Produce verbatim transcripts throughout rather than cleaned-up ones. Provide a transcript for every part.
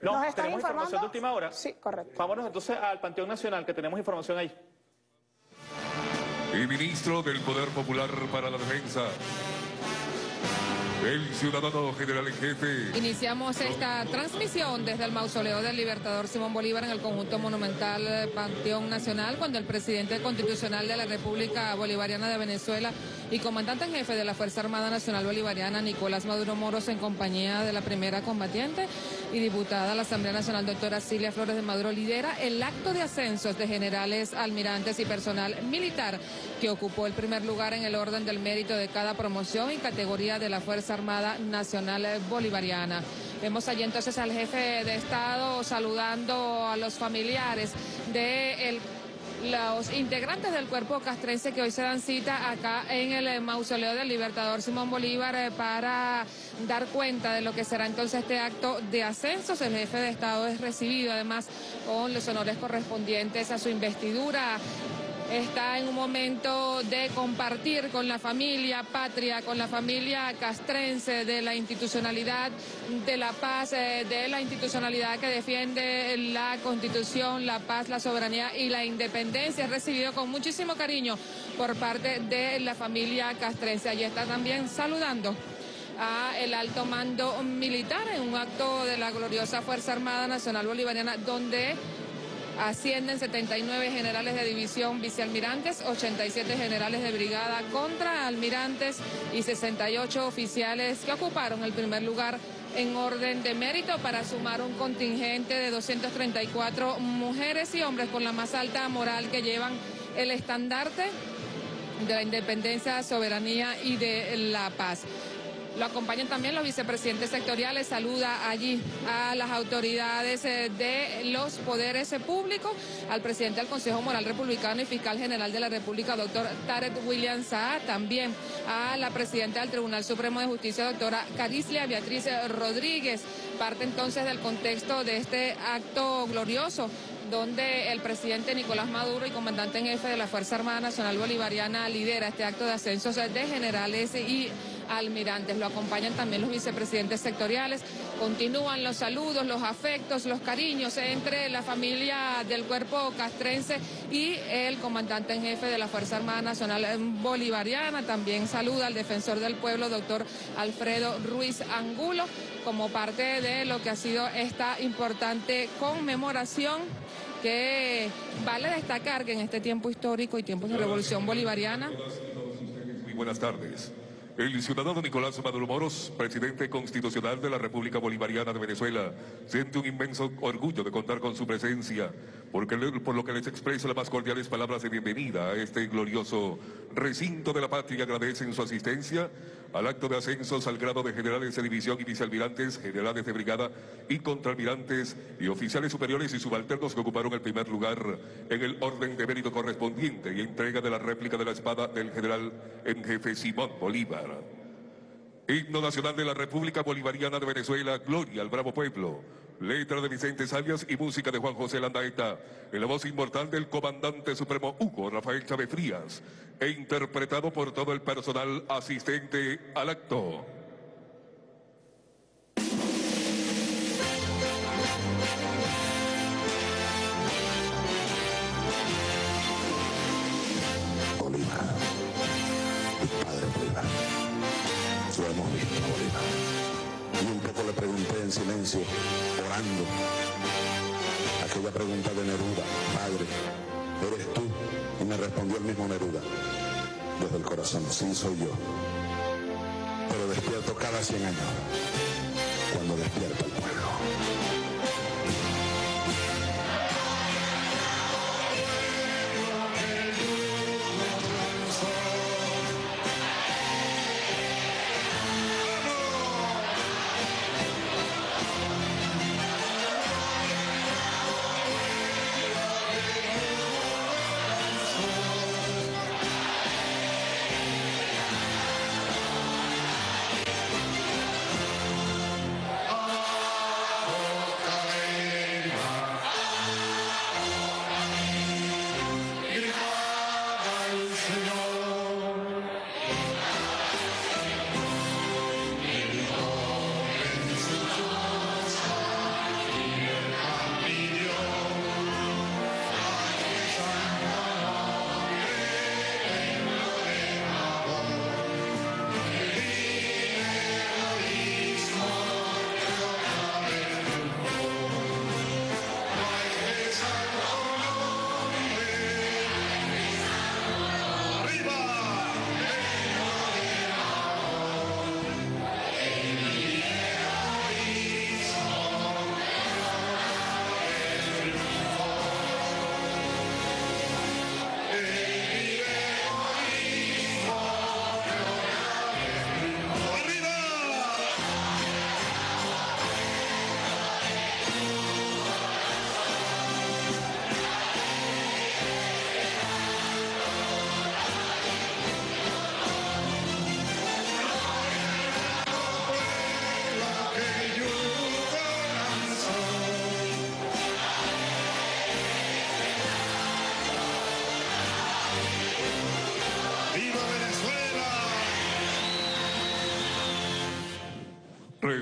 No, ¿Nos están tenemos informando? Información de última hora. Sí, correcto. Vámonos entonces al Panteón Nacional, que tenemos información ahí. El ministro del Poder Popular para la Defensa, el ciudadano general en jefe. Iniciamos esta transmisión desde el Mausoleo del Libertador Simón Bolívar en el conjunto monumental Panteón Nacional, cuando el presidente constitucional de la República Bolivariana de Venezuela y comandante en jefe de la Fuerza Armada Nacional Bolivariana, Nicolás Maduro Moros, en compañía de la primera combatiente y diputada a la Asamblea Nacional, doctora Cilia Flores de Maduro, lidera el acto de ascensos de generales, almirantes y personal militar, que ocupó el primer lugar en el orden del mérito de cada promoción y categoría de la Fuerza Armada Nacional Bolivariana. Vemos allí entonces al jefe de Estado saludando a los familiares de el, los integrantes del cuerpo castrense que hoy se dan cita acá en el Mausoleo del Libertador Simón Bolívar eh, para dar cuenta de lo que será entonces este acto de ascensos. El jefe de Estado es recibido además con los honores correspondientes a su investidura. Está en un momento de compartir con la familia patria, con la familia castrense, de la institucionalidad, de la paz, de la institucionalidad que defiende la Constitución, la paz, la soberanía y la independencia. Es recibido con muchísimo cariño por parte de la familia castrense. Allí está también saludando a el alto mando militar en un acto de la gloriosa Fuerza Armada Nacional Bolivariana, donde ascienden setenta y nueve generales de división, vicealmirantes, ochenta y siete generales de brigada, contraalmirantes y sesenta y ocho oficiales que ocuparon el primer lugar en orden de mérito, para sumar un contingente de doscientas treinta y cuatro mujeres y hombres con la más alta moral, que llevan el estandarte de la independencia, soberanía y de la paz. Lo acompañan también los vicepresidentes sectoriales. Saluda allí a las autoridades de los poderes públicos, al presidente del Consejo Moral Republicano y fiscal general de la República, doctor Tarek William Saad, también a la presidenta del Tribunal Supremo de Justicia, doctora Carislea Beatriz Rodríguez. Parte entonces del contexto de este acto glorioso, donde el presidente Nicolás Maduro y comandante en jefe de la Fuerza Armada Nacional Bolivariana lidera este acto de ascensos de generales y almirantes. Lo acompañan también los vicepresidentes sectoriales. Continúan los saludos, los afectos, los cariños entre la familia del cuerpo castrense y el comandante en jefe de la Fuerza Armada Nacional Bolivariana. También saluda al defensor del pueblo, doctor Alfredo Ruiz Angulo, como parte de lo que ha sido esta importante conmemoración, que vale destacar que en este tiempo histórico y tiempos de revolución bolivariana. Muy buenas tardes. El ciudadano Nicolás Maduro Moros, presidente constitucional de la República Bolivariana de Venezuela, siente un inmenso orgullo de contar con su presencia, porque le, por lo que les expreso las más cordiales palabras de bienvenida a este glorioso recinto de la patria. Agradecen su asistencia al acto de ascensos al grado de generales de división y vicealmirantes, generales de brigada y contraalmirantes y oficiales superiores y subalternos que ocuparon el primer lugar en el orden de mérito correspondiente, y entrega de la réplica de la espada del general en jefe Simón Bolívar. Himno nacional de la República Bolivariana de Venezuela, gloria al bravo pueblo. Letra de Vicente Salias y música de Juan José Landaeta, en la voz inmortal del comandante supremo Hugo Rafael Chávez Frías, e interpretado por todo el personal asistente al acto. Bolívar, mi padre Bolívar. Lo hemos visto a Bolívar. Y un poco le pregunté en silencio, orando, aquella pregunta de Neruda: Padre, ¿eres tú? Y me respondió el mismo Neruda, desde el corazón: sí, soy yo. Pero despierto cada cien años, cuando despierta el pueblo.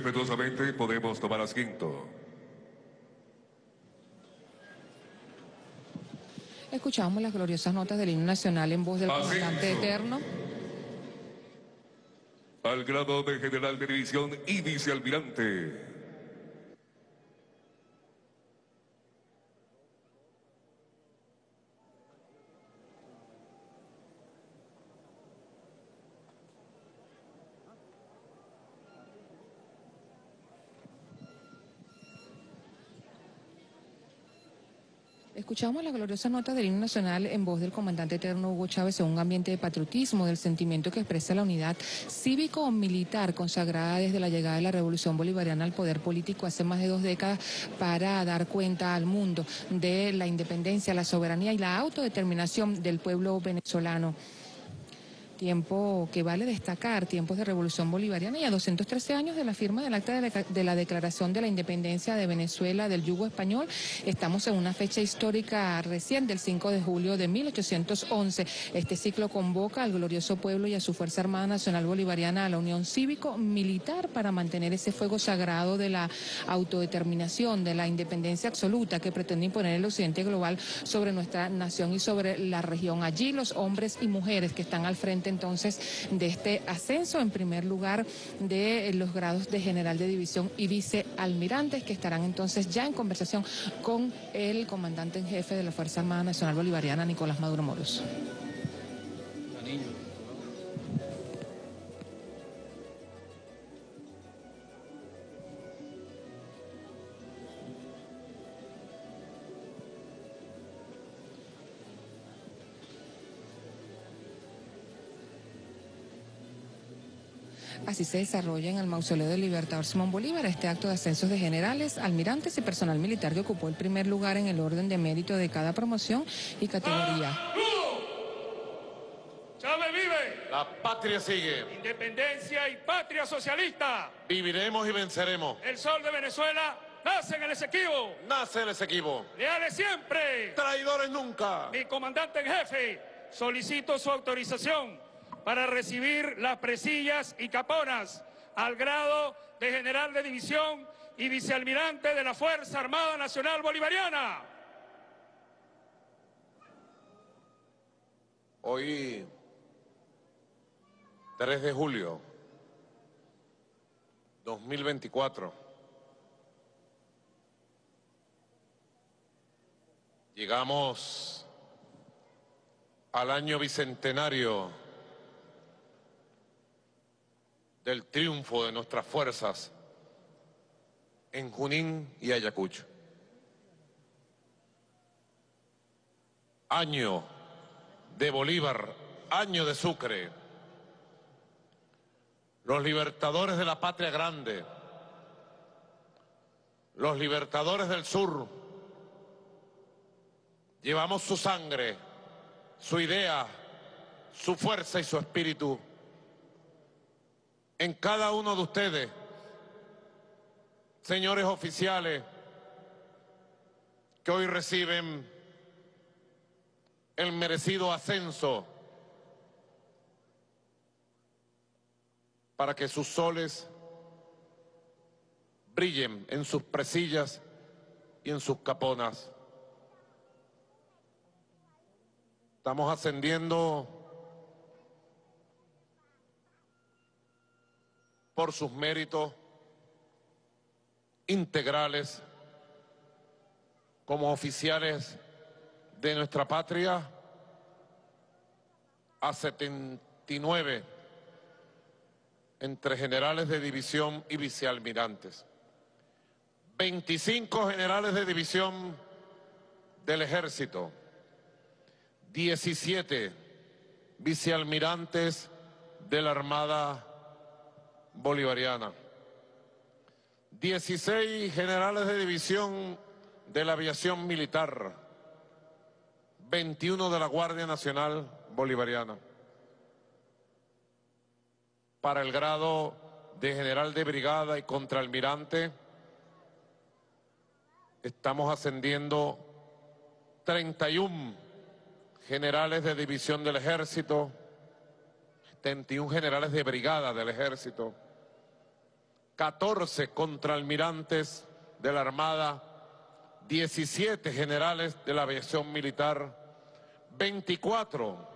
respetuosamente podemos tomar asiento. Escuchamos las gloriosas notas del himno nacional en voz del comandante eterno. Al grado de general de división y vicealmirante. Escuchamos la gloriosa nota del himno nacional en voz del comandante eterno Hugo Chávez en un ambiente de patriotismo, del sentimiento que expresa la unidad cívico-militar consagrada desde la llegada de la Revolución Bolivariana al poder político hace más de dos décadas para dar cuenta al mundo de la independencia, la soberanía y la autodeterminación del pueblo venezolano. Tiempo que vale destacar, tiempos de Revolución Bolivariana y a doscientos trece años de la firma del acta de la Declaración de la Independencia de Venezuela del Yugo Español, estamos en una fecha histórica reciente, el cinco de julio de mil ochocientos once. Este ciclo convoca al glorioso pueblo y a su Fuerza Armada Nacional Bolivariana, a la Unión Cívico-Militar, para mantener ese fuego sagrado de la autodeterminación, de la independencia absoluta que pretende imponer el occidente global sobre nuestra nación y sobre la región. Allí los hombres y mujeres que están al frente entonces de este ascenso, en primer lugar de los grados de general de división y vicealmirantes, que estarán entonces ya en conversación con el comandante en jefe de la Fuerza Armada Nacional Bolivariana, Nicolás Maduro Moros. Así se desarrolla en el Mausoleo del Libertador Simón Bolívar este acto de ascensos de generales, almirantes y personal militar que ocupó el primer lugar en el orden de mérito de cada promoción y categoría. ¡Chávez vive! La patria sigue. Independencia y patria socialista. Viviremos y venceremos. El sol de Venezuela nace en el Esequibo. Nace el Esequibo. Leales siempre. Traidores nunca. Mi comandante en jefe, solicito su autorización para recibir las presillas y caponas al grado de general de división y vicealmirante de la Fuerza Armada Nacional Bolivariana. Hoy, tres de julio de dos mil veinticuatro, llegamos al año bicentenario del triunfo de nuestras fuerzas en Junín y Ayacucho. Año de Bolívar, año de Sucre. Los libertadores de la patria grande, los libertadores del sur, llevamos su sangre, su idea, su fuerza y su espíritu en cada uno de ustedes, señores oficiales que hoy reciben el merecido ascenso para que sus soles brillen en sus presillas y en sus caponas. Estamos ascendiendo por sus méritos integrales como oficiales de nuestra patria a setenta y nueve entre generales de división y vicealmirantes, veinticinco generales de división del ejército, diecisiete vicealmirantes de la Armada Bolivariana, dieciséis generales de división de la aviación militar, veintiuno de la Guardia Nacional Bolivariana, para el grado de general de brigada y contraalmirante estamos ascendiendo treinta y uno generales de división del ejército, setenta y uno generales de brigada del ejército, catorce contraalmirantes de la Armada, diecisiete generales de la aviación militar, veinticuatro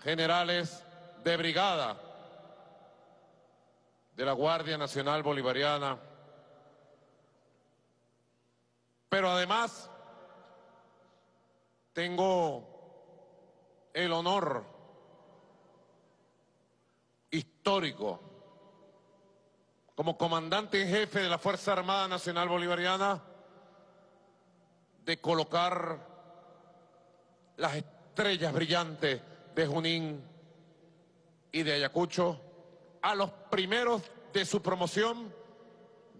generales de brigada de la Guardia Nacional Bolivariana, pero además tengo el honor histórico como comandante en jefe de la Fuerza Armada Nacional Bolivariana de colocar las estrellas brillantes de Junín y de Ayacucho a los primeros de su promoción,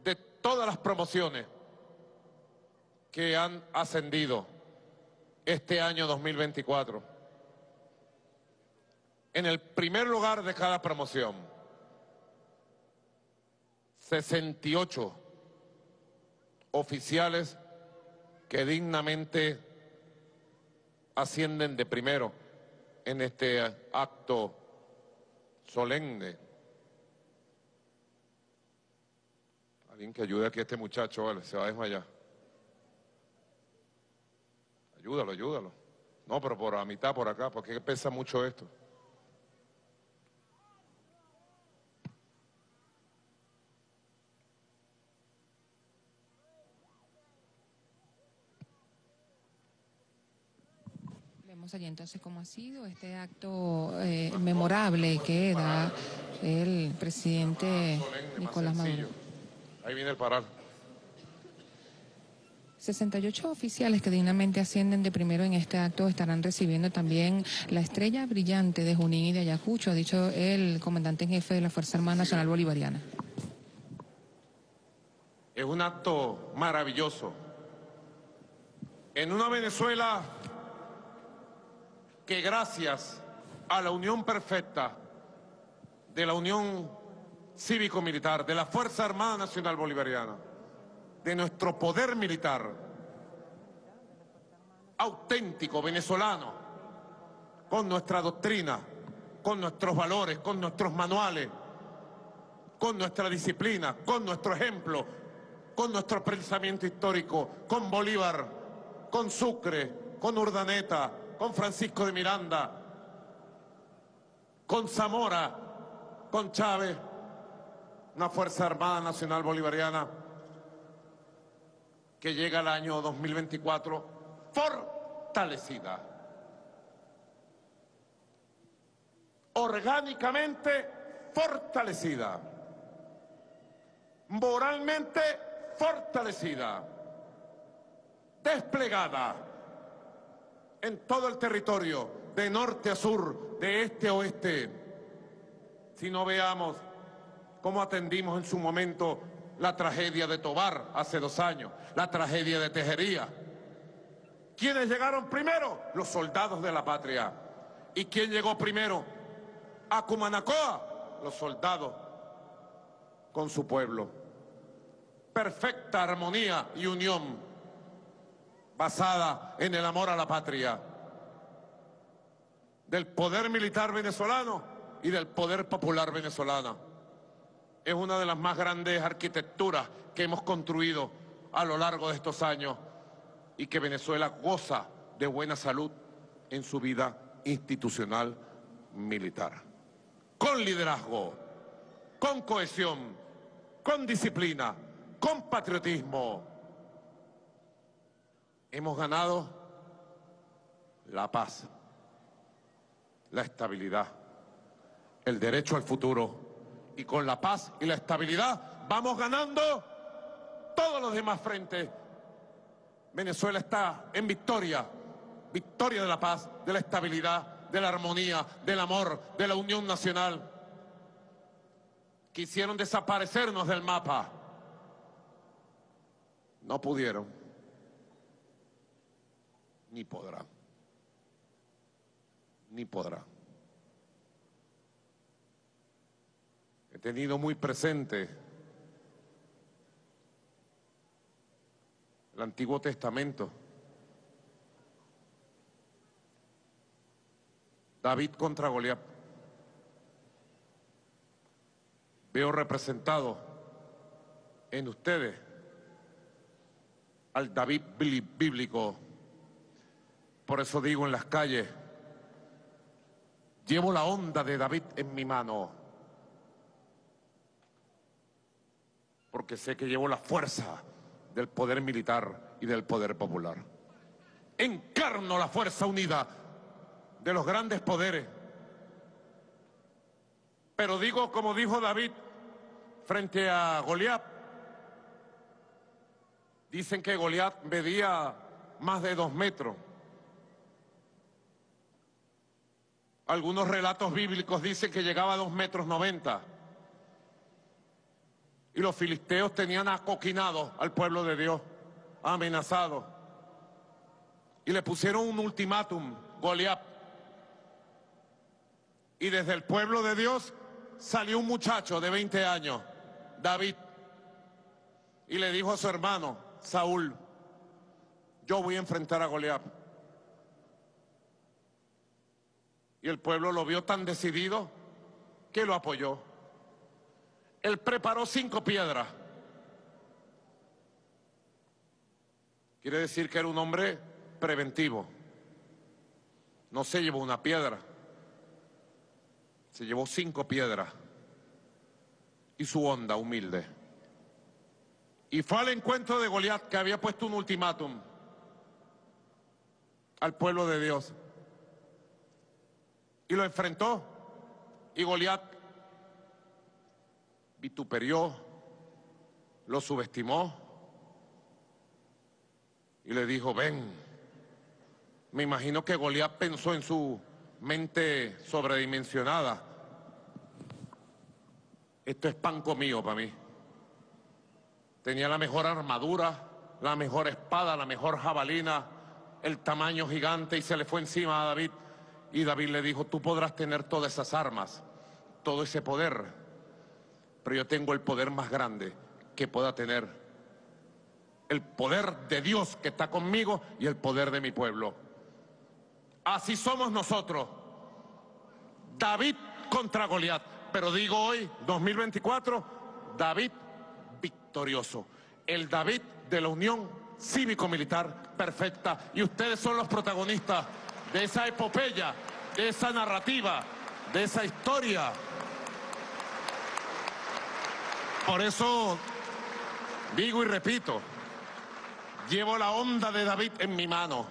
de todas las promociones que han ascendido este año dos mil veinticuatro. En el primer lugar de cada promoción, sesenta y ocho oficiales que dignamente ascienden de primero en este acto solemne. Alguien que ayude aquí a este muchacho, vale, se va a desmayar. Ayúdalo, ayúdalo. No, pero por la mitad, por acá, porque pesa mucho esto. Allí entonces cómo ha sido este acto eh, memorable que da el presidente Nicolás Maduro. Ahí viene el parar. sesenta y ocho oficiales que dignamente ascienden de primero en este acto estarán recibiendo también la estrella brillante de Junín y de Ayacucho, ha dicho el comandante en jefe de la Fuerza Armada Nacional Bolivariana. Es un acto maravilloso. En una Venezuela que gracias a la unión perfecta de la Unión Cívico-Militar, de la Fuerza Armada Nacional Bolivariana, de nuestro poder militar auténtico venezolano, con nuestra doctrina, con nuestros valores, con nuestros manuales, con nuestra disciplina, con nuestro ejemplo, con nuestro pensamiento histórico, con Bolívar, con Sucre, con Urdaneta, con Francisco de Miranda, con Zamora, con Chávez, una Fuerza Armada Nacional Bolivariana que llega al año dos mil veinticuatro fortalecida, orgánicamente fortalecida, moralmente fortalecida, desplegada en todo el territorio, de norte a sur, de este a oeste. Si no, veamos cómo atendimos en su momento la tragedia de Tobar hace dos años, la tragedia de Tejería. ¿Quiénes llegaron primero? Los soldados de la patria. ¿Y quién llegó primero a Cumanacoa? Los soldados con su pueblo. Perfecta armonía y unión basada en el amor a la patria, del poder militar venezolano y del poder popular venezolano. Es una de las más grandes arquitecturas que hemos construido a lo largo de estos años y que Venezuela goza de buena salud en su vida institucional militar. Con liderazgo, con cohesión, con disciplina, con patriotismo, hemos ganado la paz, la estabilidad, el derecho al futuro. Y con la paz y la estabilidad vamos ganando todos los demás frentes. Venezuela está en victoria, victoria de la paz, de la estabilidad, de la armonía, del amor, de la unión nacional. Quisieron desaparecernos del mapa. No pudieron. Ni podrá, ni podrá. He tenido muy presente el Antiguo Testamento. David contra Goliat. Veo representado en ustedes al David bíblico. Por eso digo en las calles, llevo la onda de David en mi mano, porque sé que llevo la fuerza del poder militar y del poder popular. Encarno la fuerza unida de los grandes poderes. Pero digo, como dijo David frente a Goliat, dicen que Goliat medía más de dos metros. Algunos relatos bíblicos dicen que llegaba a dos metros noventa. Y los filisteos tenían acoquinado al pueblo de Dios, amenazado. Y le pusieron un ultimátum, Goliat. Y desde el pueblo de Dios salió un muchacho de veinte años, David. Y le dijo a su hermano, Saúl, yo voy a enfrentar a Goliat. Y el pueblo lo vio tan decidido que lo apoyó. Él preparó cinco piedras. Quiere decir que era un hombre preventivo. No se llevó una piedra, se llevó cinco piedras y su onda humilde. Y fue al encuentro de Goliat, que había puesto un ultimátum al pueblo de Dios. Y lo enfrentó, y Goliat vituperió, lo subestimó, y le dijo, ven. Me imagino que Goliat pensó en su mente sobredimensionada, esto es pan comido para mí. Tenía la mejor armadura, la mejor espada, la mejor jabalina, el tamaño gigante, y se le fue encima a David. Y David le dijo, tú podrás tener todas esas armas, todo ese poder, pero yo tengo el poder más grande que pueda tener. El poder de Dios que está conmigo y el poder de mi pueblo. Así somos nosotros. David contra Goliat. Pero digo hoy, dos mil veinticuatro, David victorioso. El David de la Unión Cívico-Militar perfecta. Y ustedes son los protagonistas de esa epopeya, de esa narrativa, de esa historia. Por eso digo y repito, llevo la onda de David en mi mano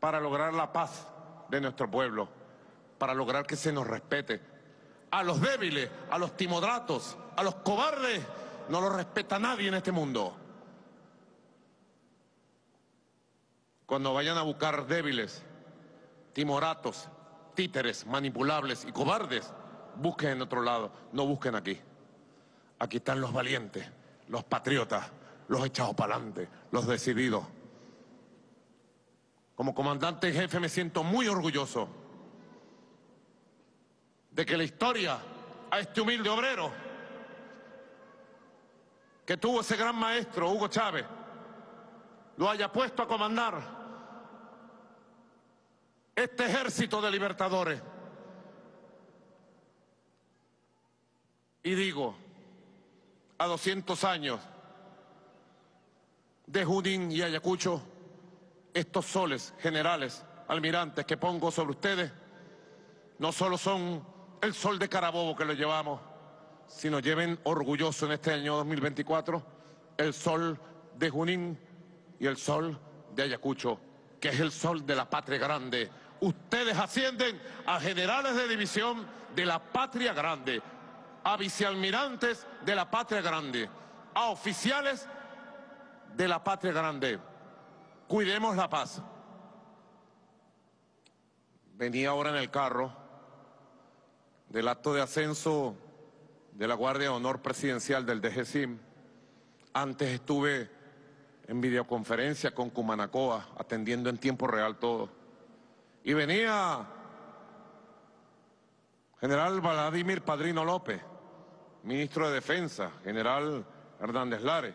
para lograr la paz de nuestro pueblo, para lograr que se nos respete. A los débiles, a los timodratos, a los cobardes, no los respeta nadie en este mundo. Cuando vayan a buscar débiles, timoratos, títeres, manipulables y cobardes, busquen en otro lado, no busquen aquí. Aquí están los valientes, los patriotas, los echados para adelante, los decididos. Como comandante en jefe me siento muy orgulloso de que la historia a este humilde obrero que tuvo ese gran maestro, Hugo Chávez, lo haya puesto a comandar este ejército de libertadores. Y digo, a doscientos años de Junín y Ayacucho, estos soles, generales, almirantes que pongo sobre ustedes, no solo son el sol de Carabobo que lo llevamos, sino lleven orgulloso en este año dos mil veinticuatro el sol de Junín y el sol de Ayacucho, que es el sol de la patria grande. Ustedes ascienden a generales de división de la patria grande, a vicealmirantes de la patria grande, a oficiales de la patria grande. Cuidemos la paz. Venía ahora en el carro del acto de ascenso de la Guardia de Honor Presidencial del D G C I M. Antes estuve en videoconferencia con Cumanacoa, atendiendo en tiempo real todo. Y venía general Vladimir Padrino López, ministro de Defensa, general Hernández Lares,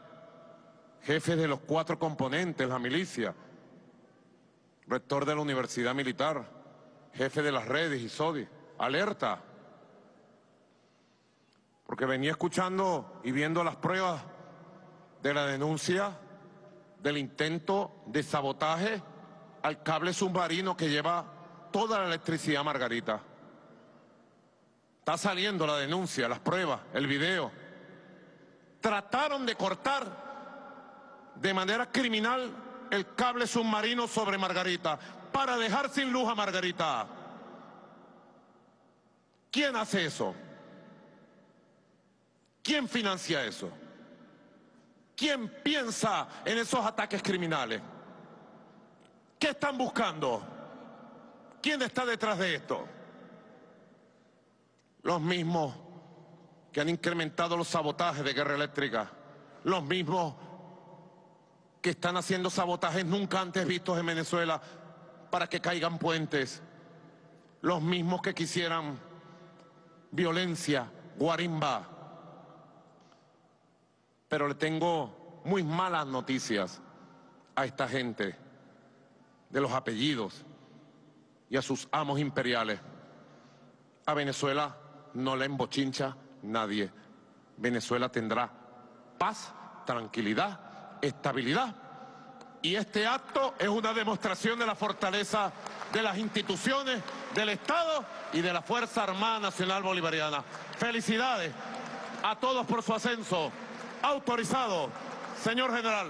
jefes de los cuatro componentes, la milicia, rector de la Universidad Militar, jefe de las redes y SODI. ¡Alerta! porque venía escuchando y viendo las pruebas de la denuncia del intento de sabotaje al cable submarino que lleva toda la electricidad Margarita. Está saliendo la denuncia, las pruebas, el video. Trataron de cortar de manera criminal el cable submarino sobre Margarita para dejar sin luz a Margarita. ¿Quién hace eso? ¿Quién financia eso? ¿Quién piensa en esos ataques criminales? ¿Qué están buscando? ¿Quién está detrás de esto? Los mismos que han incrementado los sabotajes de guerra eléctrica, los mismos que están haciendo sabotajes nunca antes vistos en Venezuela para que caigan puentes, los mismos que quisieran violencia, guarimba. Pero le tengo muy malas noticias a esta gente de los apellidos y a sus amos imperiales. A Venezuela no la embochincha nadie. Venezuela tendrá paz, tranquilidad, estabilidad. Y este acto es una demostración de la fortaleza de las instituciones, del Estado y de la Fuerza Armada Nacional Bolivariana. Felicidades a todos por su ascenso. Autorizado, señor general.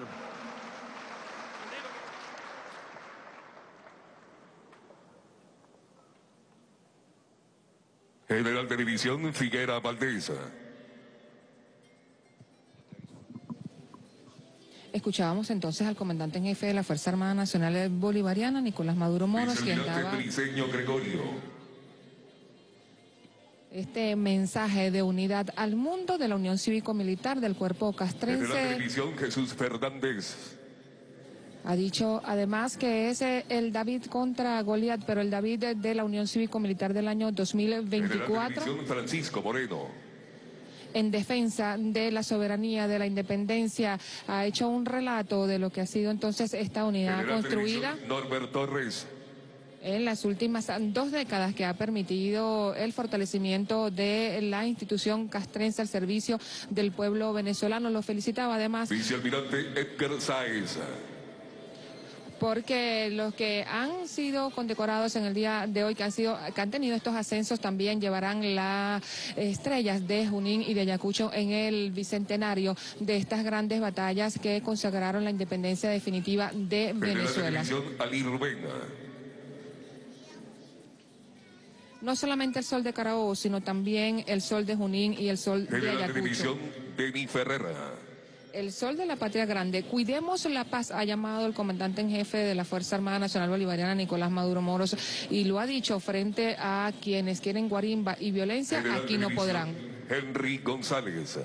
General de División Figuera Valdés. Escuchábamos entonces al comandante en jefe de la Fuerza Armada Nacional Bolivariana, Nicolás Maduro Moros, quien daba este mensaje de unidad al mundo de la Unión Cívico-Militar del Cuerpo Castrense. General de División Jesús Fernández. Ha dicho además que es el David contra Goliat, pero el David de la Unión Cívico-Militar del año dos mil veinticuatro. General Francisco Moreno. En defensa de la soberanía, de la independencia, ha hecho un relato de lo que ha sido entonces esta unidad General construida. Norbert Torres. En las últimas dos décadas que ha permitido el fortalecimiento de la institución castrense al servicio del pueblo venezolano. Lo felicitaba además vicealmirante Edgar Sáez, porque los que han sido condecorados en el día de hoy, que han sido, que han tenido estos ascensos, también llevarán las estrellas de Junín y de Ayacucho en el bicentenario de estas grandes batallas que consagraron la independencia definitiva de Venezuela. No solamente el sol de Carabobo, sino también el sol de Junín y el sol de Ayacucho. El sol de la patria grande. Cuidemos la paz, ha llamado el comandante en jefe de la Fuerza Armada Nacional Bolivariana, Nicolás Maduro Moros, y lo ha dicho frente a quienes quieren guarimba y violencia. Aquí no podrán. Henry González.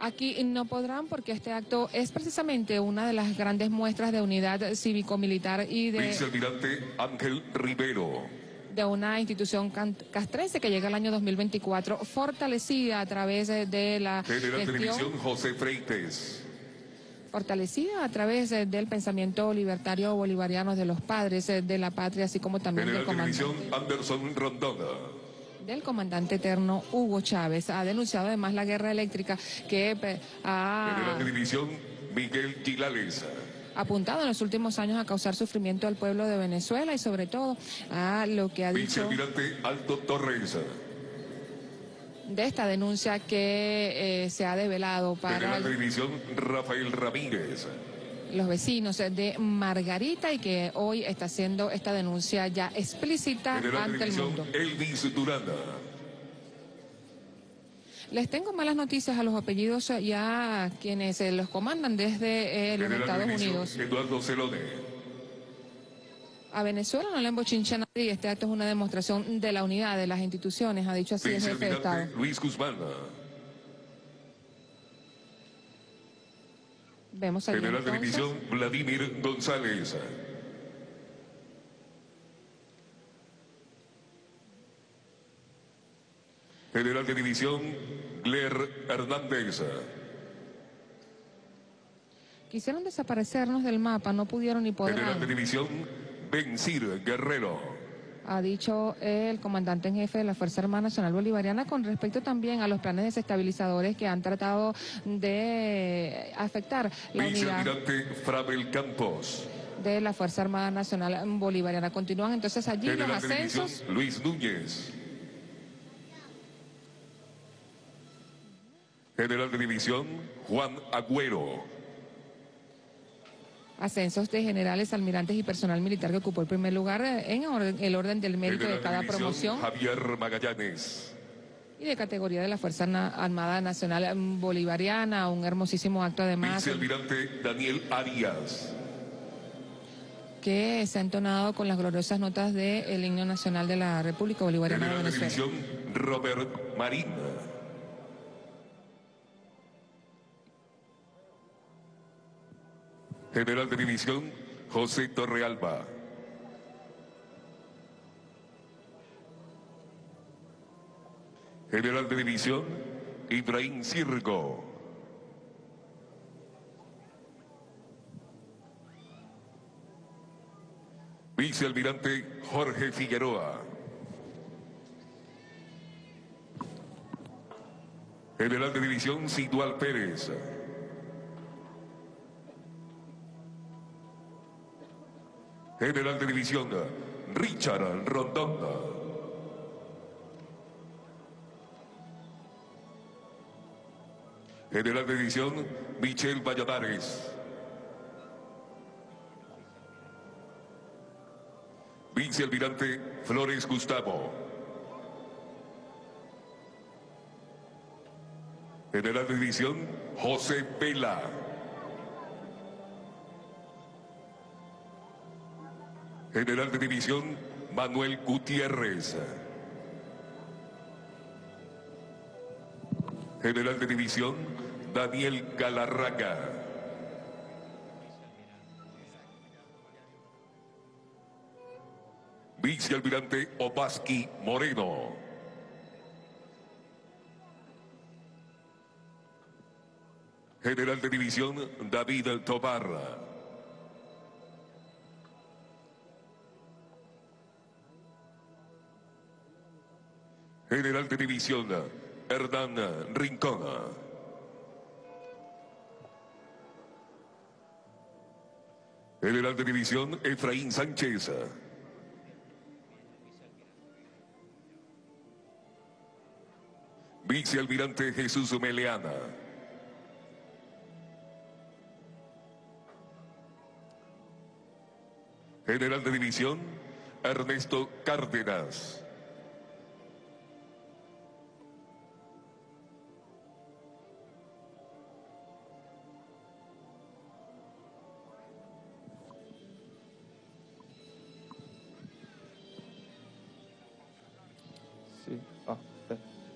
Aquí no podrán, porque este acto es precisamente una de las grandes muestras de unidad cívico-militar y de... Vicealmirante Ángel Rivero. De una institución castrense que llega al año dos mil veinticuatro fortalecida a través de la General gestión, Televisión José Freites. Fortalecida a través del pensamiento libertario bolivariano de los padres de la patria, así como también General del comandante Anderson Rondona. Del comandante eterno Hugo Chávez. Ha denunciado además la guerra eléctrica que ha... General Televisión Miguel Chilales. Apuntado en los últimos años a causar sufrimiento al pueblo de Venezuela y sobre todo a lo que ha dicho Alto Torres de esta denuncia que eh, se ha develado para la división Rafael Ramírez, los vecinos de Margarita, y que hoy está haciendo esta denuncia ya explícita ante el mundo. Elvis Duranda. Les tengo malas noticias a los apellidos y a quienes los comandan desde eh, los Estados Unidos. Eduardo Celone. A Venezuela no le embochincha nadie. Este acto es una demostración de la unidad de las instituciones, ha dicho así el jefe de Estado. Luis Guzmán. Vemos allí General de División Vladimir González. General de División, Gler Hernández. Quisieron desaparecernos del mapa, no pudieron ni podrán. General de División, Vencir Guerrero. ha dicho el comandante en jefe de la Fuerza Armada Nacional Bolivariana con respecto también a los planes desestabilizadores que han tratado de afectar la unidad de la Fuerza Armada Nacional Bolivariana. Continúan entonces allí los ascensos. Luis Núñez. General de División, Juan Agüero. Ascensos de generales, almirantes y personal militar que ocupó el primer lugar en el orden del mérito de cada promoción. Javier Magallanes. Y de categoría de la Fuerza Armada Nacional Bolivariana, un hermosísimo acto además. Vicealmirante Daniel Arias. Que se ha entonado con las gloriosas notas del himno nacional de la República Bolivariana de Venezuela. General de División, Robert Marín. General de División, José Torrealba. General de División, Ibrahim Circo. Vicealmirante Jorge Figueroa. General de División, Sidual Pérez. General de División, Richard Rondón. General de División, Michel Valladares. Vicealmirante Flores Gustavo. General de División, José Vela. General de División, Manuel Gutiérrez. General de División, Daniel Galarraga. Vicealmirante Opaski Moreno. General de División, David Tovar. General de División, Hernán Rincón. General de División, Efraín Sánchez. Vicealmirante Jesús Meleana. General de División, Ernesto Cárdenas.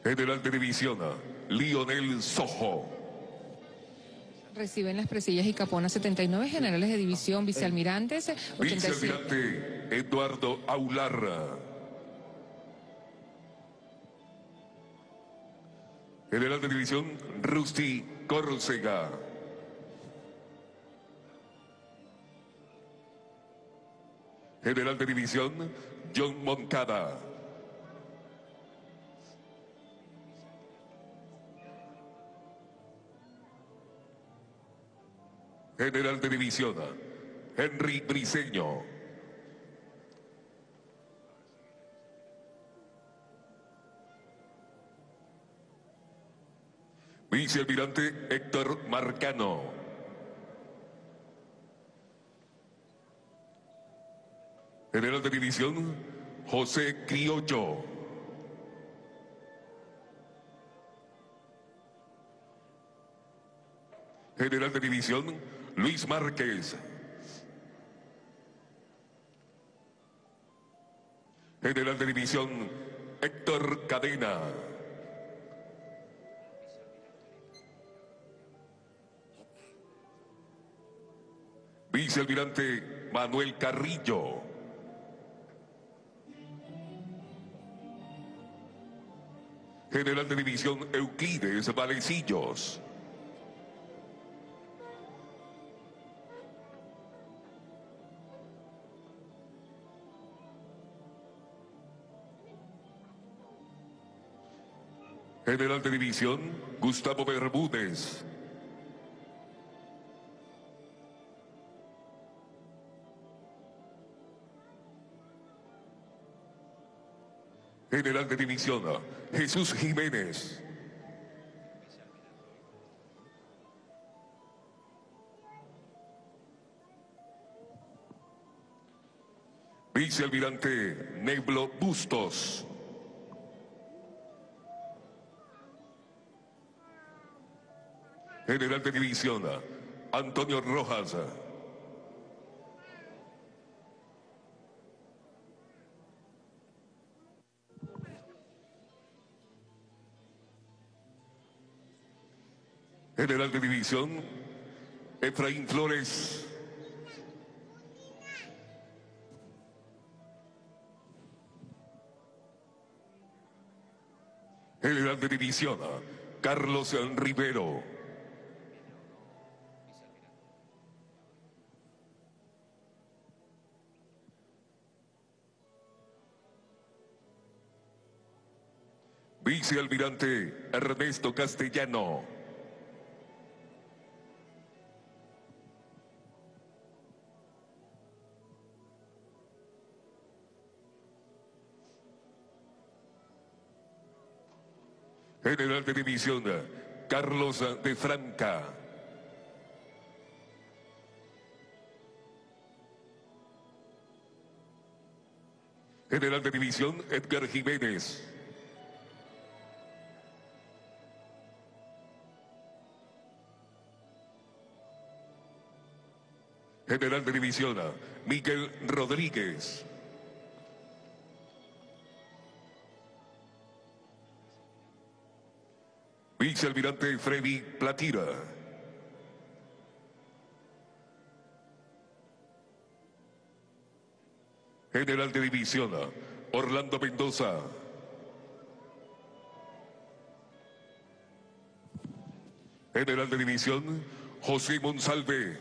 General de División, Lionel Sojo. Reciben las presillas y caponas setenta y nueve generales de división, vicealmirantes. Vicealmirante Eduardo Aularra. General de División, Rusty Córcega. General de División, John Moncada. General de División, Henry Briceño. Vicealmirante Héctor Marcano. General de División, José Criollo. General de División, Luis Márquez. General de División, Héctor Cadena. Vicealmirante Manuel Carrillo. General de División, Euclides Valecillos. General de División, Gustavo Bermúdez. General de División, Jesús Jiménez. Vicealmirante Neblo Bustos. General de División, Antonio Rojas. General de División, Efraín Flores. General de División, Carlos Rivero. Vicealmirante Ernesto Castellano. General de División, Carlos de Franca. General de División, Edgar Jiménez. General de División, Miguel Rodríguez. Vicealmirante Freddy Platira. General de División, Orlando Mendoza. General de División, José Monsalve.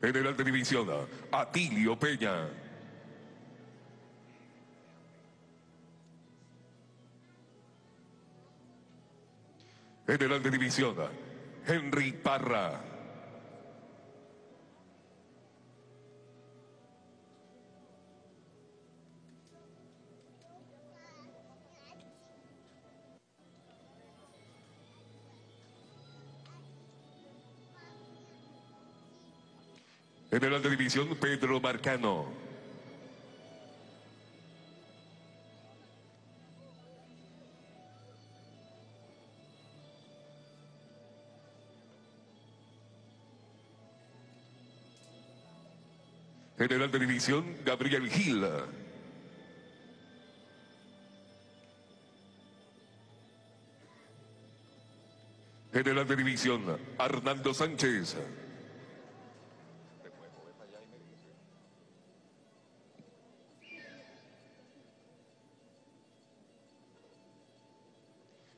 General de División, Atilio Peña. General de División, Henry Parra. General de División, Pedro Marcano. General de División, Gabriel Gil. General de División, Arnaldo Sánchez.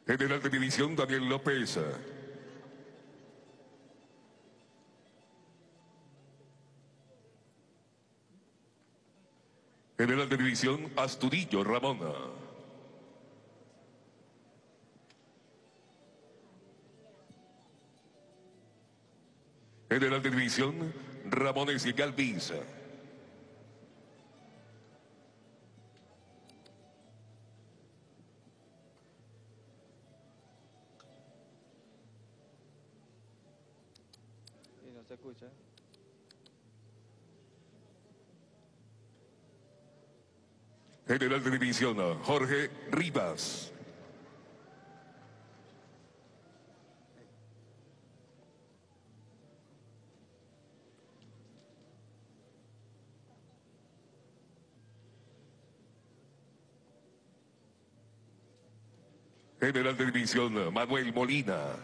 General de División, Daniel López. General de División, Astudillo Ramona. General de División, Ramones y Galvis. Y no se escucha. General de División, Jorge Rivas. General de División, Manuel Molina.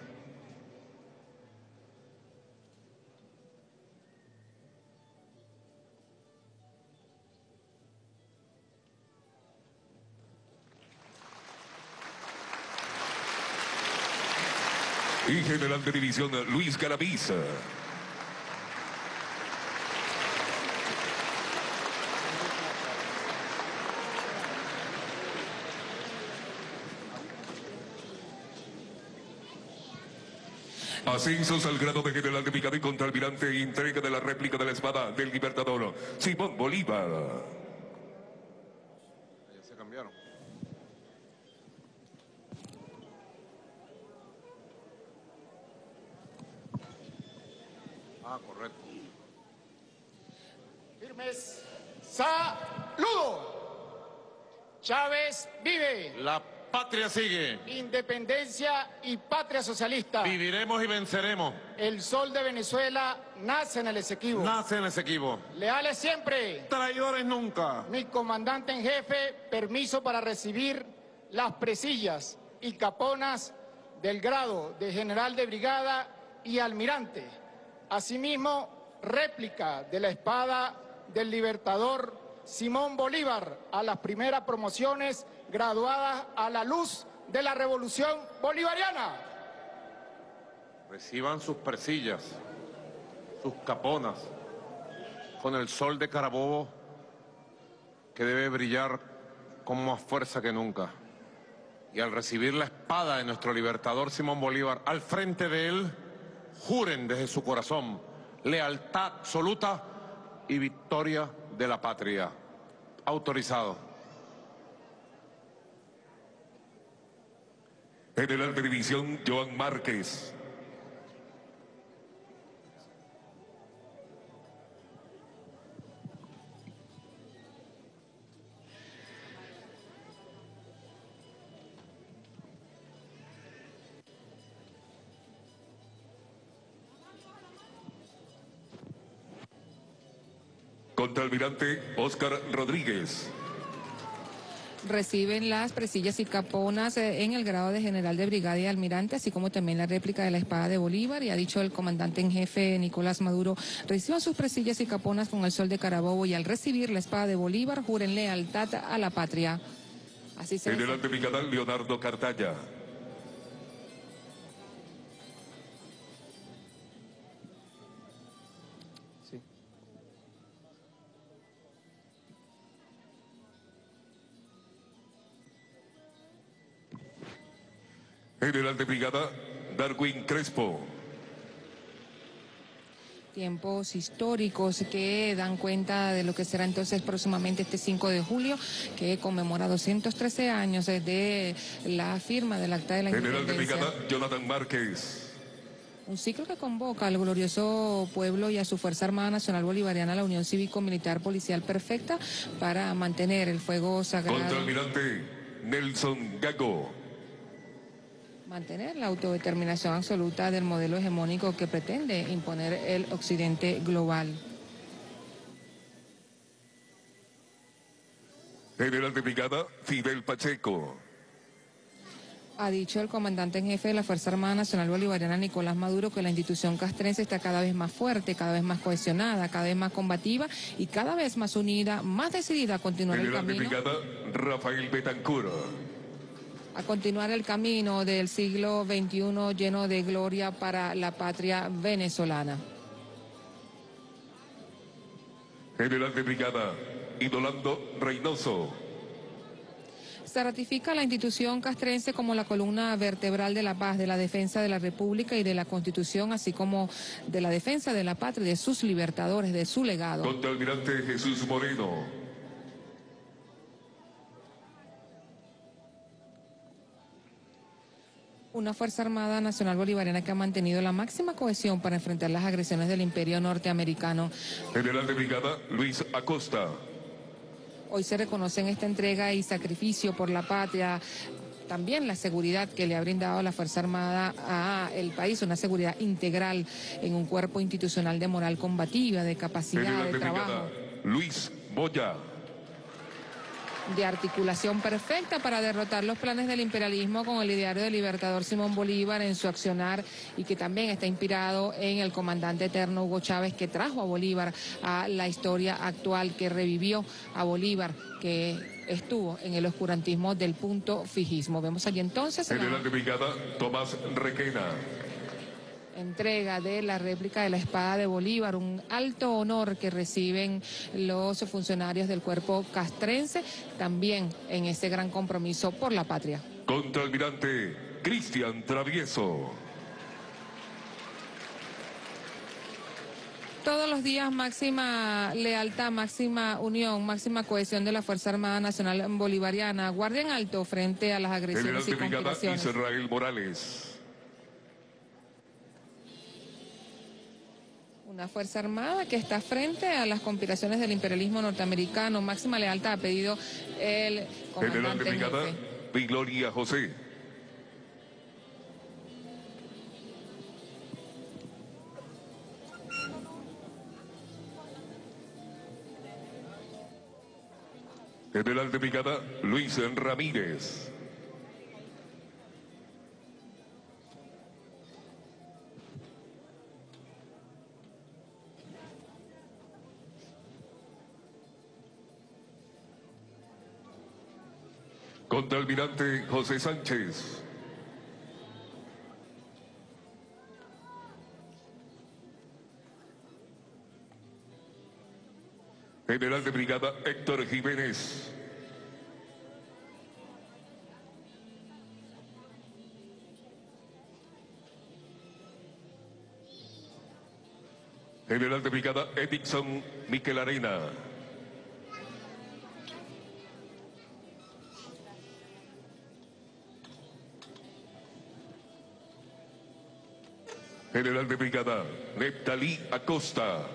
Y General de División, Luis Garabiza. Ascensos al grado de general de brigada y contraalmirante e entrega de la réplica de la espada del Libertador, Simón Bolívar. Ya se cambiaron. Ah, correcto. Firmes. Saludo. Chávez vive. La patria sigue. Independencia y patria socialista. Viviremos y venceremos. El sol de Venezuela nace en el Esequibo. Nace en el Esequibo. Leales siempre. Traidores nunca. Mi comandante en jefe, permiso para recibir las presillas y caponas del grado de general de brigada y almirante. Asimismo, réplica de la espada del Libertador Simón Bolívar a las primeras promociones graduadas a la luz de la Revolución Bolivariana. Reciban sus presillas, sus caponas, con el sol de Carabobo que debe brillar con más fuerza que nunca. Y al recibir la espada de nuestro Libertador Simón Bolívar al frente de él, juren desde su corazón lealtad absoluta y victoria de la patria. Autorizado. General de división Joan Márquez. Contraalmirante Óscar Rodríguez. Reciben las presillas y caponas en el grado de general de brigada y almirante, así como también la réplica de la espada de Bolívar. Y ha dicho el comandante en jefe Nicolás Maduro, reciban sus presillas y caponas con el sol de Carabobo y al recibir la espada de Bolívar, juren lealtad a la patria. Así se general de brigada Leonardo Cartaya. General de brigada Darwin Crespo. Tiempos históricos que dan cuenta de lo que será entonces próximamente este cinco de julio, que conmemora doscientos trece años desde la firma del Acta de la Independencia. General de brigada Jonathan Márquez. Un ciclo que convoca al glorioso pueblo y a su Fuerza Armada Nacional Bolivariana, la Unión Cívico-Militar Policial Perfecta, para mantener el fuego sagrado. Contraalmirante Nelson Gago. Mantener la autodeterminación absoluta del modelo hegemónico que pretende imponer el occidente global. General de brigada Fidel Pacheco. Ha dicho el comandante en jefe de la Fuerza Armada Nacional Bolivariana, Nicolás Maduro, que la institución castrense está cada vez más fuerte, cada vez más cohesionada, cada vez más combativa y cada vez más unida, más decidida a continuar el camino. General de brigada Rafael Betancur. A continuar el camino del siglo veintiuno lleno de gloria para la patria venezolana. General de brigada Idolando Reynoso. Se ratifica la institución castrense como la columna vertebral de la paz, de la defensa de la República y de la Constitución, así como de la defensa de la patria, de sus libertadores, de su legado. Contraalmirante Jesús Moreno. Una Fuerza Armada Nacional Bolivariana que ha mantenido la máxima cohesión para enfrentar las agresiones del imperio norteamericano. General de brigada Luis Acosta. Hoy se reconoce en esta entrega y sacrificio por la patria también la seguridad que le ha brindado la Fuerza Armada al país, una seguridad integral en un cuerpo institucional de moral combativa, de capacidad, general de, de trabajo. Luis Boya. De articulación perfecta para derrotar los planes del imperialismo con el ideario del Libertador Simón Bolívar en su accionar y que también está inspirado en el comandante eterno Hugo Chávez, que trajo a Bolívar a la historia actual, que revivió a Bolívar, que estuvo en el oscurantismo del punto fijismo. Vemos allí entonces... General de brigada Tomás Requena. Entrega de la réplica de la espada de Bolívar, un alto honor que reciben los funcionarios del cuerpo castrense, también en ese gran compromiso por la patria. Contraalmirante Cristian Travieso. Todos los días máxima lealtad, máxima unión, máxima cohesión de la Fuerza Armada Nacional Bolivariana. Guardia en alto frente a las agresiones y conspiraciones. Israel Morales. Una Fuerza Armada que está frente a las conspiraciones del imperialismo norteamericano. Máxima lealtad ha pedido el comandante en jefe. Mi Gloria José. General de Brigada Luis Ramírez. Contraalmirante José Sánchez. General de Brigada Héctor Jiménez. General de Brigada Edixon Miquel Arena. General de Brigada Neptalí Acosta.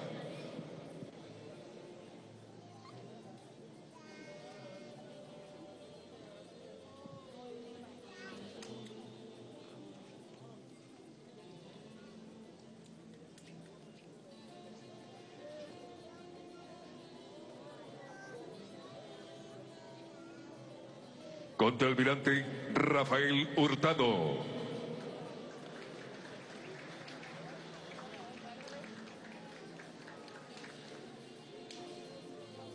Contraalmirante Rafael Hurtado.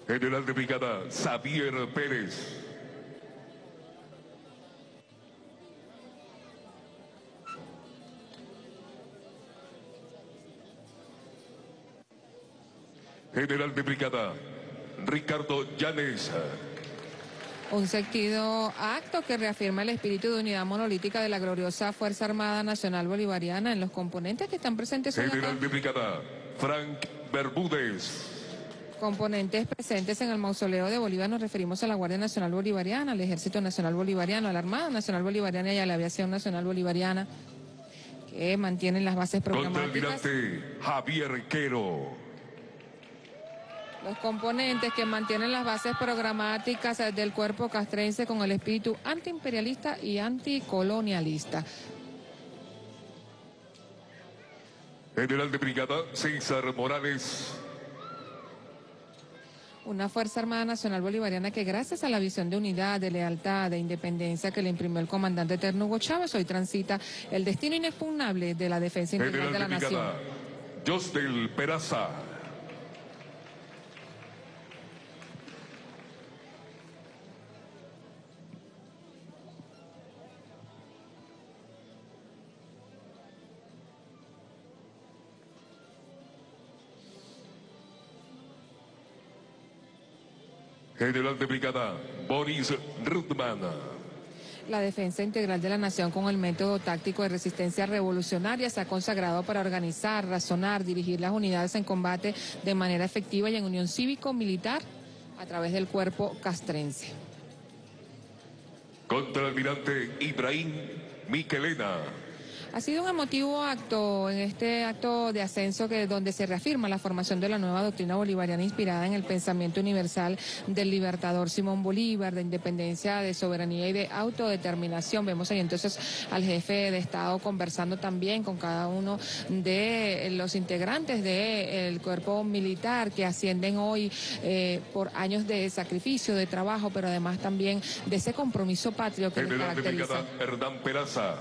General de Brigada Xavier Pérez. General de Brigada Ricardo Llanes. Un sentido acto que reafirma el espíritu de unidad monolítica de la gloriosa Fuerza Armada Nacional Bolivariana en los componentes que están presentes. General de Brigada Frank Bermúdez. Componentes presentes en el Mausoleo de Bolívar nos referimos a la Guardia Nacional Bolivariana, al Ejército Nacional Bolivariano, a la Armada Nacional Bolivariana y a la Aviación Nacional Bolivariana, que mantienen las bases programáticas. Contralmirante Javier Quero. Los componentes que mantienen las bases programáticas del cuerpo castrense con el espíritu antiimperialista y anticolonialista. General de Brigada César Morales. Una Fuerza Armada Nacional Bolivariana que gracias a la visión de unidad, de lealtad, de independencia que le imprimió el comandante eterno Hugo Chávez, hoy transita el destino inexpugnable de la defensa integral de la nación. Josdel Peraza. General de Brigada Boris Rudman. La defensa integral de la nación con el método táctico de resistencia revolucionaria se ha consagrado para organizar, razonar, dirigir las unidades en combate de manera efectiva y en unión cívico-militar a través del cuerpo castrense. Contraalmirante Ibrahim Miquelena. Ha sido un emotivo acto, en este acto de ascenso que donde se reafirma la formación de la nueva doctrina bolivariana inspirada en el pensamiento universal del libertador Simón Bolívar, de independencia, de soberanía y de autodeterminación. Vemos ahí entonces al jefe de Estado conversando también con cada uno de los integrantes del cuerpo militar que ascienden hoy eh, por años de sacrificio, de trabajo, pero además también de ese compromiso patrio que les caracteriza. Hernán Peraza.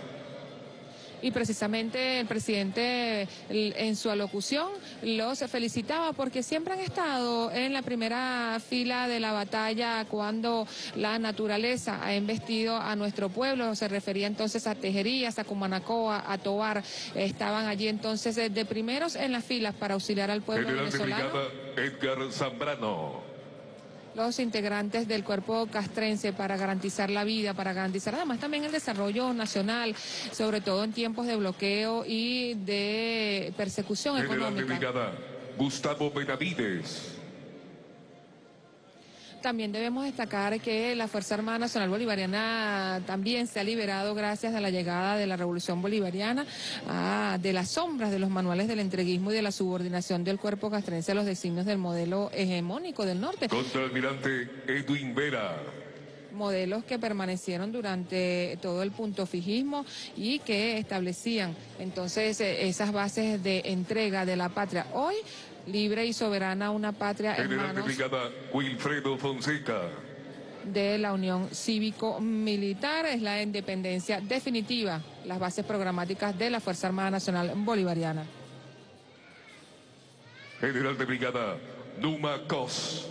Y precisamente el presidente en su alocución los felicitaba porque siempre han estado en la primera fila de la batalla cuando la naturaleza ha embestido a nuestro pueblo. Se refería entonces a Tejerías, a Cumanacoa, a Tovar. Estaban allí entonces de primeros en las filas para auxiliar al pueblo venezolano. Edgar Zambrano. Los integrantes del cuerpo castrense para garantizar la vida, para garantizar además también el desarrollo nacional, sobre todo en tiempos de bloqueo y de persecución económica. Gustavo Benavides. También debemos destacar que la Fuerza Armada Nacional Bolivariana también se ha liberado gracias a la llegada de la Revolución Bolivariana, ah, de las sombras de los manuales del entreguismo y de la subordinación del cuerpo castrense a los designios del modelo hegemónico del norte. Contraalmirante Edwin Vera. Modelos que permanecieron durante todo el puntofijismo y que establecían entonces esas bases de entrega de la patria. Hoy, libre y soberana, una patria en manos Wilfredo Fonseca de la Unión Cívico-Militar. Es la independencia definitiva, las bases programáticas de la Fuerza Armada Nacional Bolivariana. General de Brigada Numa Cos.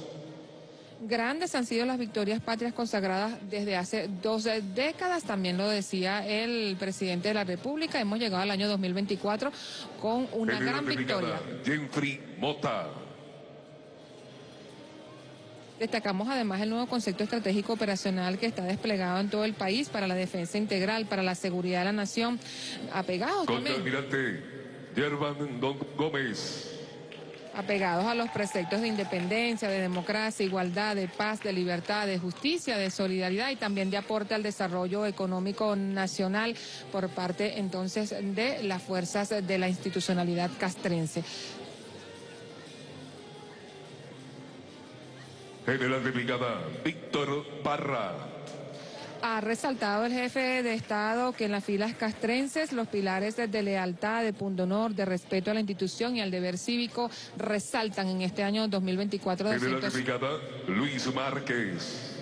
Grandes han sido las victorias patrias consagradas desde hace dos décadas, también lo decía el presidente de la República. Hemos llegado al año dos mil veinticuatro con una gran victoria. Jeffrey Mota. Destacamos además el nuevo concepto estratégico operacional que está desplegado en todo el país para la defensa integral, para la seguridad de la nación, apegados también. Contralmirante Yervan Gómez. Apegados a los preceptos de independencia, de democracia, igualdad, de paz, de libertad, de justicia, de solidaridad y también de aporte al desarrollo económico nacional por parte entonces de las fuerzas de la institucionalidad castrense. General de Brigada Víctor Parra. Ha resaltado el jefe de Estado que en las filas castrenses los pilares de lealtad, de pundonor, de respeto a la institución y al deber cívico resaltan en este año dos mil veinticuatro. Luis Márquez.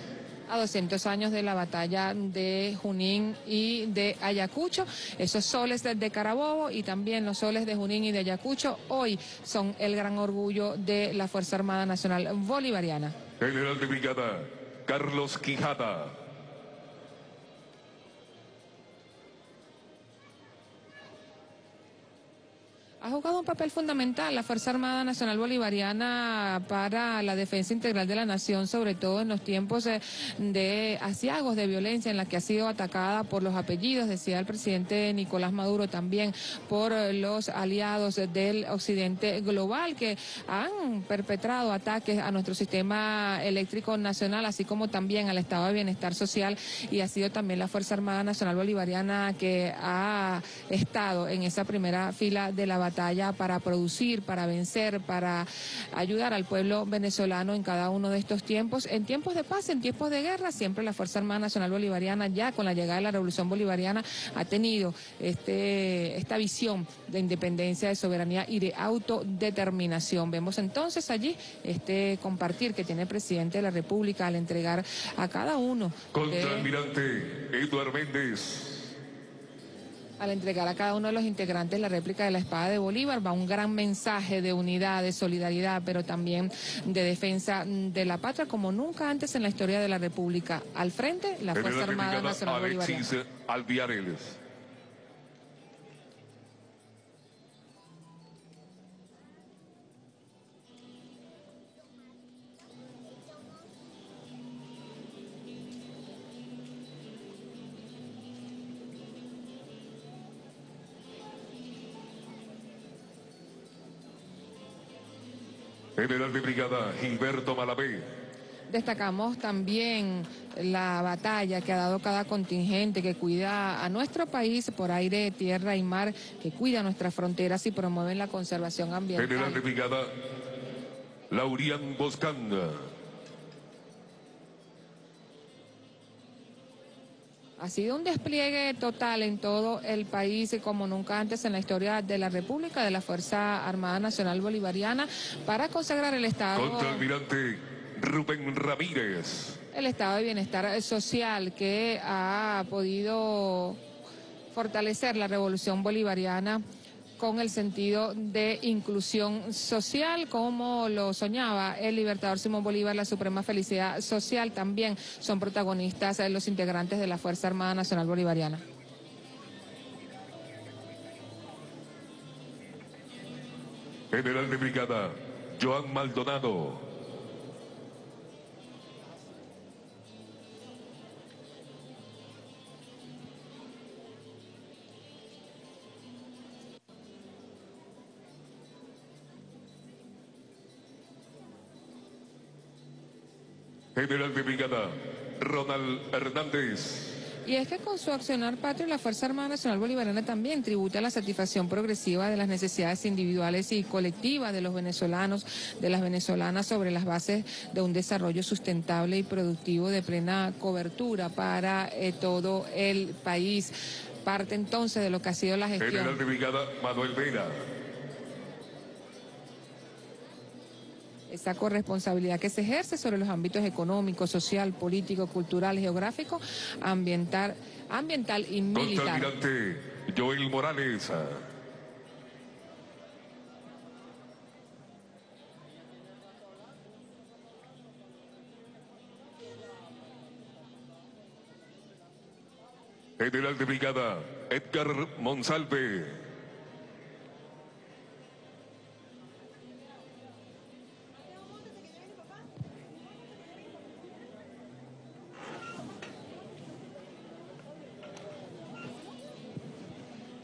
A doscientos años de la batalla de Junín y de Ayacucho, esos soles de Carabobo y también los soles de Junín y de Ayacucho hoy son el gran orgullo de la Fuerza Armada Nacional Bolivariana. General de Brigada Carlos Quijada. Ha jugado un papel fundamental la Fuerza Armada Nacional Bolivariana para la defensa integral de la nación, sobre todo en los tiempos de aciagos de violencia en la que ha sido atacada por los apellidos, decía el presidente Nicolás Maduro, también por los aliados del occidente global que han perpetrado ataques a nuestro sistema eléctrico nacional, así como también al estado de bienestar social, y ha sido también la Fuerza Armada Nacional Bolivariana que ha estado en esa primera fila de la batalla batalla para producir, para vencer, para ayudar al pueblo venezolano en cada uno de estos tiempos. En tiempos de paz, en tiempos de guerra, siempre la Fuerza Armada Nacional Bolivariana, ya con la llegada de la Revolución Bolivariana, ha tenido este, esta visión de independencia, de soberanía y de autodeterminación. Vemos entonces allí este compartir que tiene el presidente de la República al entregar a cada uno. Contraalmirante Eduardo Méndez. Al entregar a cada uno de los integrantes la réplica de la espada de Bolívar, va un gran mensaje de unidad, de solidaridad, pero también de defensa de la patria, como nunca antes en la historia de la República. Al frente, la Fuerza Armada Nacional Bolivariana. General de Brigada Gilberto Malabé. Destacamos también la batalla que ha dado cada contingente que cuida a nuestro país por aire, tierra y mar, que cuida nuestras fronteras y promueve la conservación ambiental. General de Brigada Laurian Boscanda. Ha sido un despliegue total en todo el país y como nunca antes en la historia de la República, de la Fuerza Armada Nacional Bolivariana, para consagrar el Estado. Contraalmirante Rubén Ramírez. El Estado de Bienestar Social que ha podido fortalecer la Revolución Bolivariana con el sentido de inclusión social, como lo soñaba el libertador Simón Bolívar, la suprema felicidad social. También son protagonistas los integrantes de la Fuerza Armada Nacional Bolivariana. General de Brigada Joan Maldonado. general de brigada Ronald Hernández. Y es que con su accionar patrio, la Fuerza Armada Nacional Bolivariana también tributa a la satisfacción progresiva de las necesidades individuales y colectivas de los venezolanos, de las venezolanas, sobre las bases de un desarrollo sustentable y productivo de plena cobertura para eh, todo el país. Parte entonces de lo que ha sido la gestión. General de brigada Manuel Vera. Esa corresponsabilidad que se ejerce sobre los ámbitos económico, social, político, cultural, geográfico, ambiental, ambiental y militar. Contralmirante Joel Morales. General de brigada Edgar Monsalve.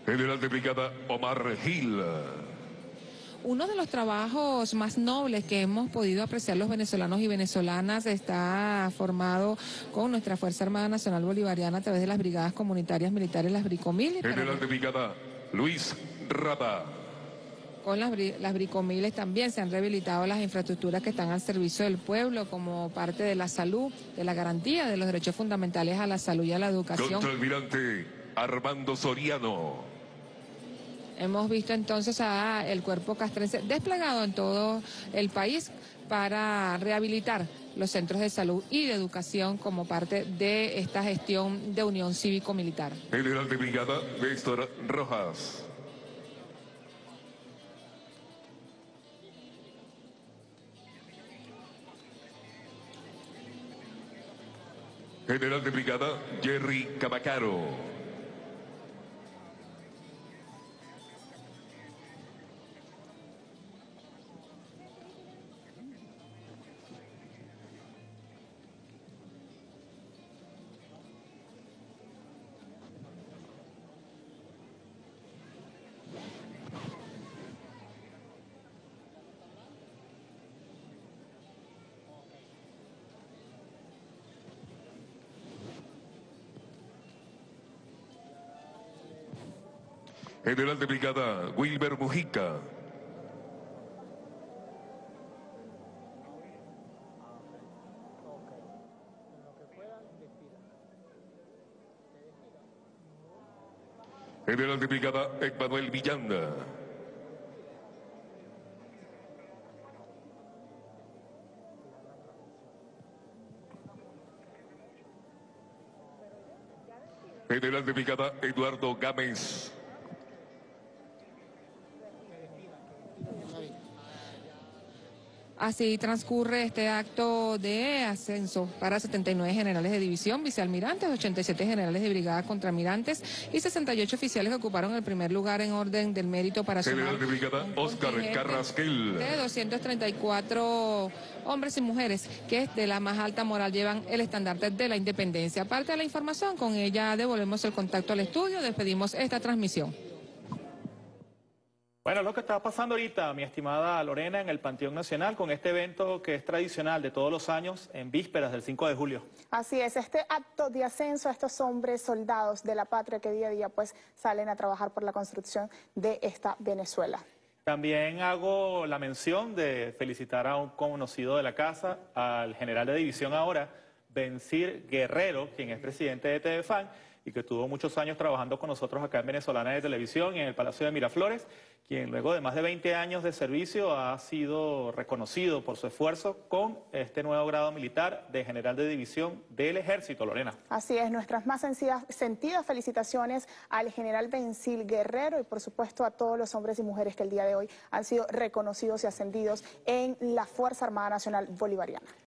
General de brigada Omar Gil. Uno de los trabajos más nobles que hemos podido apreciar los venezolanos y venezolanas está formado con nuestra Fuerza Armada Nacional Bolivariana a través de las brigadas comunitarias militares, las Bricomil. General de brigada Luis Rada. Con las, las Bricomiles también se han rehabilitado las infraestructuras que están al servicio del pueblo como parte de la salud, de la garantía de los derechos fundamentales a la salud y a la educación. Contralmirante Armando Soriano. Hemos visto entonces a el cuerpo castrense desplegado en todo el país para rehabilitar los centros de salud y de educación como parte de esta gestión de unión cívico-militar. General de brigada Víctor Rojas. General de brigada Jerry Cabacaro. General de brigada Wilber Mujica. General de brigada Emmanuel Villanda. General de brigada Eduardo Gámez. Así transcurre este acto de ascenso para setenta y nueve generales de división, vicealmirantes, ochenta y siete generales de brigada, contramirantes y sesenta y ocho oficiales que ocuparon el primer lugar en orden del mérito para general de brigada Oscar Carrasquil. De doscientos treinta y cuatro hombres y mujeres que de la más alta moral llevan el estandarte de la independencia. Aparte de la información, con ella devolvemos el contacto al estudio, despedimos esta transmisión. Bueno, lo que está pasando ahorita, mi estimada Lorena, en el Panteón Nacional, con este evento que es tradicional de todos los años, en vísperas del cinco de julio. Así es, este acto de ascenso a estos hombres soldados de la patria que día a día pues salen a trabajar por la construcción de esta Venezuela. También hago la mención de felicitar a un conocido de la casa, al general de división ahora, Vencir Guerrero, quien es presidente de T V FAN, y que estuvo muchos años trabajando con nosotros acá en Venezolana de Televisión y en el Palacio de Miraflores, quien luego de más de veinte años de servicio ha sido reconocido por su esfuerzo con este nuevo grado militar de general de división del Ejército, Lorena. Así es, nuestras más sentidas felicitaciones al general Vencil Guerrero y por supuesto a todos los hombres y mujeres que el día de hoy han sido reconocidos y ascendidos en la Fuerza Armada Nacional Bolivariana.